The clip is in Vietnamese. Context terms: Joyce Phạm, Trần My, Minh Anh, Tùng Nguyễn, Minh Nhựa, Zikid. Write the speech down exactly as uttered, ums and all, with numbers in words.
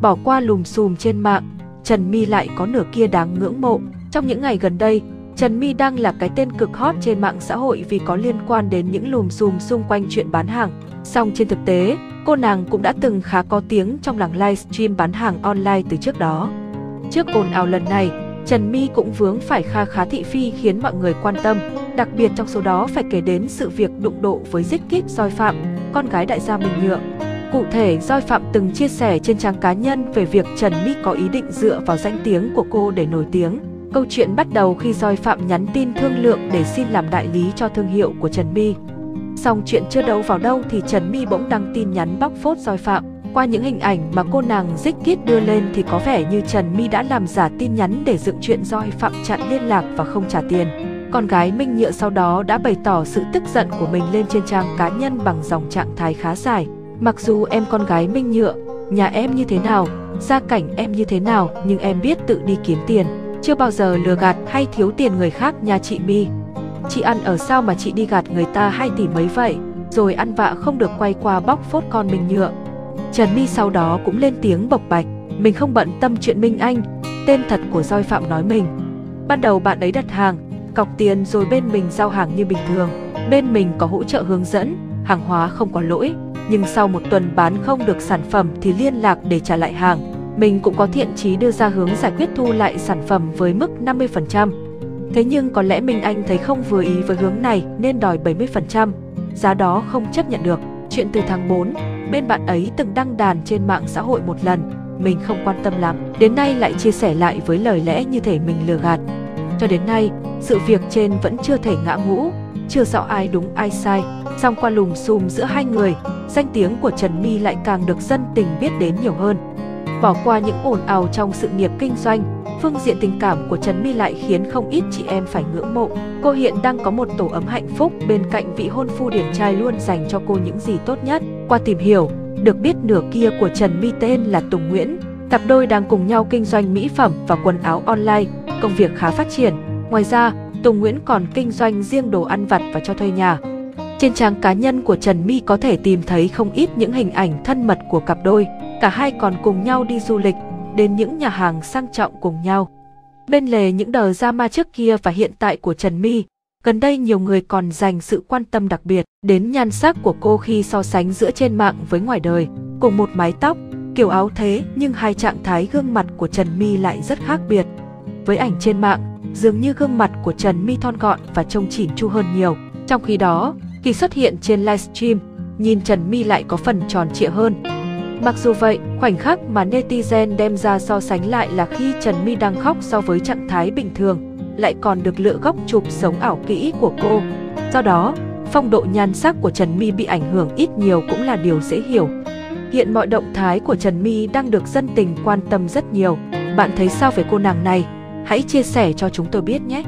Bỏ qua lùm xùm trên mạng, Trần My lại có nửa kia đáng ngưỡng mộ. Trong những ngày gần đây, Trần My đang là cái tên cực hot trên mạng xã hội vì có liên quan đến những lùm xùm xung quanh chuyện bán hàng. Song trên thực tế, cô nàng cũng đã từng khá có tiếng trong làng livestream bán hàng online từ trước đó. Trước ồn ào lần này, Trần My cũng vướng phải kha khá thị phi khiến mọi người quan tâm, đặc biệt trong số đó phải kể đến sự việc đụng độ với Zikid Joyce Phạm, con gái đại gia Minh Nhựa. Cụ thể, Joyce Phạm từng chia sẻ trên trang cá nhân về việc Trần My có ý định dựa vào danh tiếng của cô để nổi tiếng. Câu chuyện bắt đầu khi Joyce Phạm nhắn tin thương lượng để xin làm đại lý cho thương hiệu của Trần My. Song chuyện chưa đâu vào đâu thì Trần My bỗng đăng tin nhắn bóc phốt Joyce Phạm. Qua những hình ảnh mà cô nàng Zikid đưa lên thì có vẻ như Trần My đã làm giả tin nhắn để dựng chuyện Joyce Phạm chặn liên lạc và không trả tiền. Con gái Minh Nhựa sau đó đã bày tỏ sự tức giận của mình lên trên trang cá nhân bằng dòng trạng thái khá dài. Mặc dù em con gái Minh Nhựa, nhà em như thế nào, gia cảnh em như thế nào, nhưng em biết tự đi kiếm tiền. Chưa bao giờ lừa gạt hay thiếu tiền người khác nhà chị My. Chị ăn ở sao mà chị đi gạt người ta hai tỷ mấy vậy, rồi ăn vạ không được quay qua bóc phốt con Minh Nhựa. Trần My sau đó cũng lên tiếng bộc bạch, mình không bận tâm chuyện Minh Anh, tên thật của Joyce Phạm nói mình. Ban đầu bạn ấy đặt hàng, cọc tiền rồi bên mình giao hàng như bình thường, bên mình có hỗ trợ hướng dẫn, hàng hóa không có lỗi. Nhưng sau một tuần bán không được sản phẩm thì liên lạc để trả lại hàng, mình cũng có thiện chí đưa ra hướng giải quyết thu lại sản phẩm với mức năm mươi phần trăm. Thế nhưng có lẽ Minh Anh thấy không vừa ý với hướng này nên đòi bảy mươi phần trăm, giá đó không chấp nhận được. Chuyện từ tháng bốn, bên bạn ấy từng đăng đàn trên mạng xã hội một lần, mình không quan tâm lắm. Đến nay lại chia sẻ lại với lời lẽ như thể mình lừa gạt. Cho đến nay, sự việc trên vẫn chưa thể ngã ngũ, chưa rõ ai đúng ai sai. Song qua lùm xùm giữa hai người, danh tiếng của Trần My lại càng được dân tình biết đến nhiều hơn. Bỏ qua những ồn ào trong sự nghiệp kinh doanh, phương diện tình cảm của Trần My lại khiến không ít chị em phải ngưỡng mộ. Cô hiện đang có một tổ ấm hạnh phúc bên cạnh vị hôn phu điển trai luôn dành cho cô những gì tốt nhất. Qua tìm hiểu, được biết nửa kia của Trần My tên là Tùng Nguyễn. Cặp đôi đang cùng nhau kinh doanh mỹ phẩm và quần áo online, công việc khá phát triển. Ngoài ra, Tùng Nguyễn còn kinh doanh riêng đồ ăn vặt và cho thuê nhà. Trên trang cá nhân của Trần My có thể tìm thấy không ít những hình ảnh thân mật của cặp đôi. Cả hai còn cùng nhau đi du lịch, đến những nhà hàng sang trọng cùng nhau. Bên lề những đờ drama trước kia và hiện tại của Trần My, gần đây nhiều người còn dành sự quan tâm đặc biệt đến nhan sắc của cô khi so sánh giữa trên mạng với ngoài đời. Cùng một mái tóc, kiểu áo thế nhưng hai trạng thái gương mặt của Trần My lại rất khác biệt. Với ảnh trên mạng, dường như gương mặt của Trần My thon gọn và trông chỉn chu hơn nhiều. Trong khi đó, khi xuất hiện trên livestream, nhìn Trần My lại có phần tròn trịa hơn. Mặc dù vậy, khoảnh khắc mà netizen đem ra so sánh lại là khi Trần My đang khóc so với trạng thái bình thường, lại còn được lựa góc chụp sống ảo kỹ của cô. Do đó, phong độ nhan sắc của Trần My bị ảnh hưởng ít nhiều cũng là điều dễ hiểu. Hiện mọi động thái của Trần My đang được dân tình quan tâm rất nhiều. Bạn thấy sao về cô nàng này? Hãy chia sẻ cho chúng tôi biết nhé!